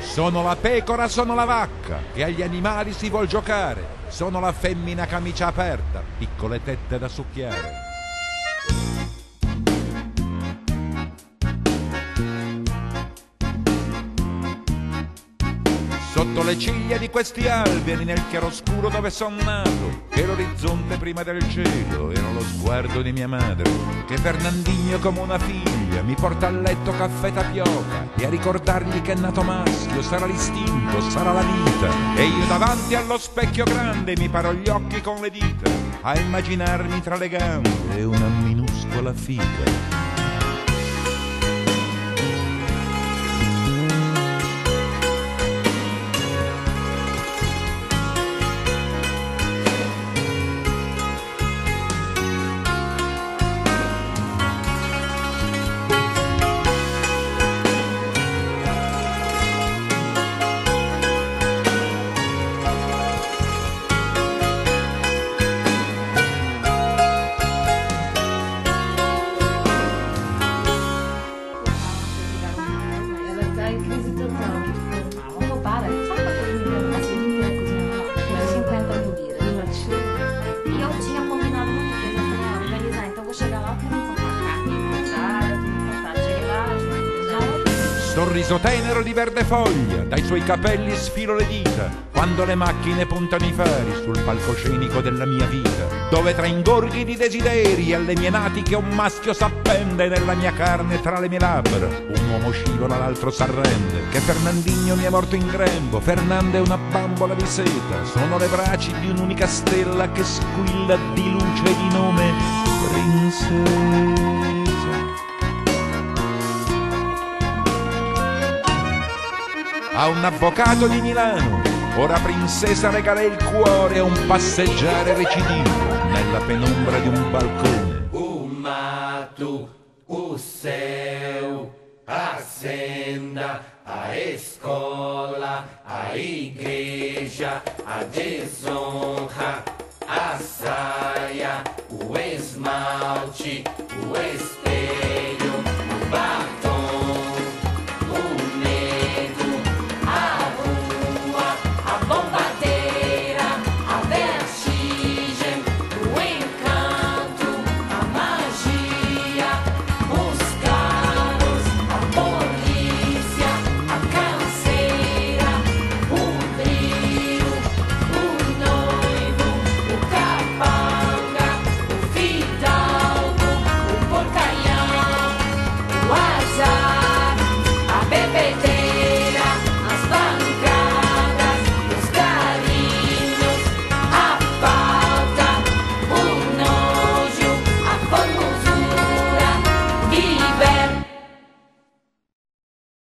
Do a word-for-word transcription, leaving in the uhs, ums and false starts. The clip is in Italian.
Sono la pecora, sono la vacca, che agli animali si vuol giocare. Sono la femmina camicia aperta, piccole tette da succhiare. Sotto le ciglia di questi alberi, nel chiaroscuro dove son nato, che l'orizzonte prima del cielo era lo sguardo di mia madre, che Fernandinho come una figlia mi porta a letto caffè tapioca, e a ricordargli che è nato maschio sarà l'istinto, sarà la vita. E io davanti allo specchio grande mi paro gli occhi con le dita, a immaginarmi tra le gambe una minuscola fica. Sorriso tenero di verde foglia, dai suoi capelli sfilo le dita, quando le macchine puntano i fari sul palcoscenico della mia vita, dove tra ingorghi di desideri alle mie natiche un maschio s'appende, nella mia carne tra le mie labbra un uomo scivola, l'altro s'arrende, che Fernandinho mi è morto in grembo. Fernanda è una bambola di seta, sono le braci di un'unica stella che squilla di luce e di nome Princesa. A un avvocato di Milano, ora Princesa, regalai il cuore a un passeggiare recidivo nella penombra di un balcone. O mato, o céu, a senda, a escola, a igreja, a desonra, a saia, o esmalte, o esmalte.